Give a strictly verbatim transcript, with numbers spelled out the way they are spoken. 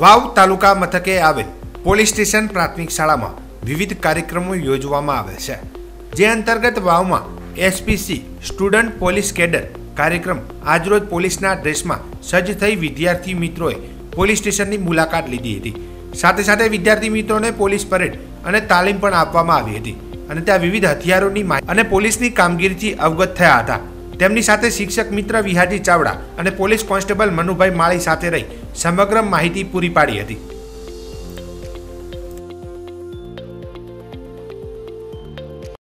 વાવ તાલુકા મથકે આવેલ police station પ્રાથમિક શાળામાં વિવિધ કાર્યક્રમો યોજવામાં આવે છે, જે અંતર્ગત વાવમાં એસપીસી સ્ટુડન્ટ પોલીસ કેડર કાર્યક્રમ આજરોજ પોલીસના ડ્રેસમાં સજ્જ થઈ વિદ્યાર્થી મિત્રોએ પોલીસ સ્ટેશનની મુલાકાત લીધી હતી। સાથે સાથે વિદ્યાર્થી મિત્રોને પોલીસ પરેડ અને તાલીમ પણ આપવામાં આવી હતી અને ત્યાં વિવિધ હથિયારોની અને પોલીસની કામગીરીથી અવગત થયા હતા। તેમની સાથે શિક્ષક મિત્ર વિહારી ચાવડા અને પોલીસ કોન્સ્ટેબલ મનુભાઈ માળી સાથે રહી સમગ્ર માહિતી પૂરી પાડી હતી।